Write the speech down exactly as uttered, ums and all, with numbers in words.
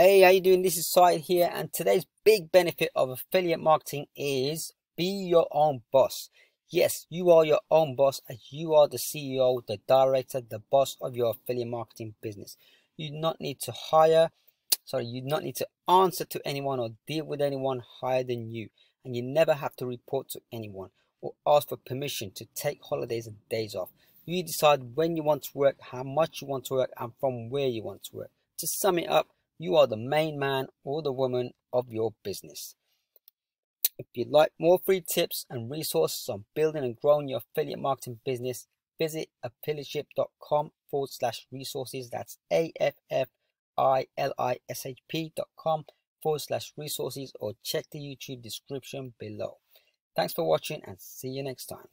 Hey, how you doing? This is Syed here, and today's big benefit of affiliate marketing is be your own boss. Yes, you are your own boss, as you are the C E O, the director, the boss of your affiliate marketing business. You do not need to hire, sorry, you do not need to answer to anyone or deal with anyone higher than you, and you never have to report to anyone or ask for permission to take holidays and days off. You decide when you want to work, how much you want to work, and from where you want to work. To sum it up, you are the main man or the woman of your business. If you'd like more free tips and resources on building and growing your affiliate marketing business, visit affiliship.com forward slash resources. That's A F F I L I S H P dot com forward slash resources, or check the YouTube description below. Thanks for watching, and see you next time.